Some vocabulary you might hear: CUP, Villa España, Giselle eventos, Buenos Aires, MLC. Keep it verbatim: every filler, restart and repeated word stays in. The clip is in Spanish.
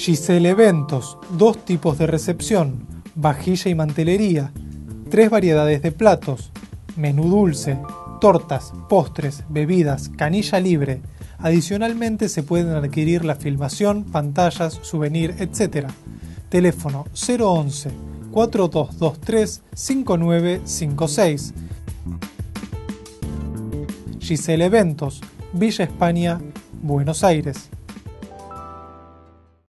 Giselle eventos, dos tipos de recepción, vajilla y mantelería, tres variedades de platos, menú dulce, tortas, postres, bebidas, canilla libre. Adicionalmente se pueden adquirir la filmación, pantallas, souvenir, etcétera. Teléfono cero once, cuatro dos dos tres, cinco nueve cinco seis. Giselle eventos, Villa España, Buenos Aires.